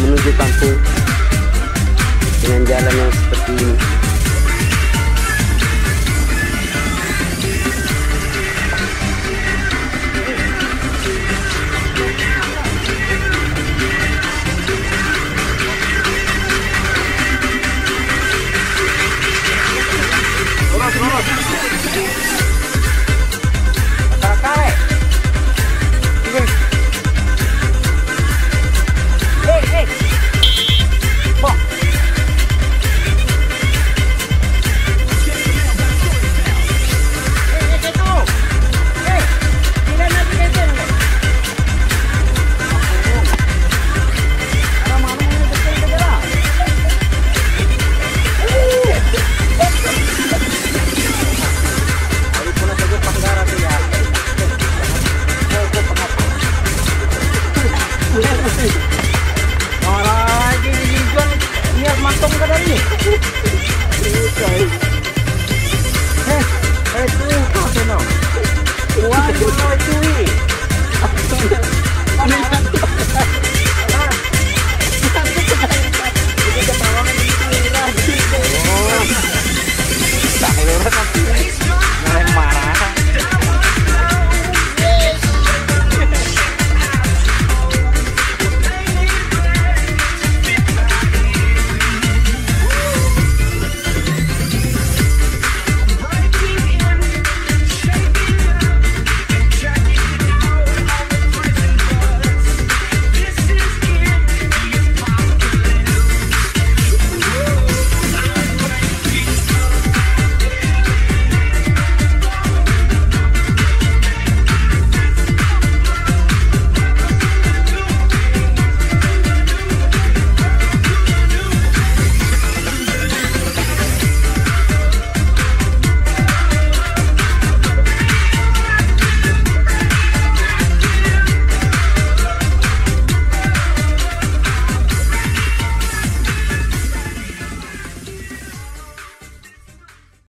menuju kampung dengan jalan yang seperti ini.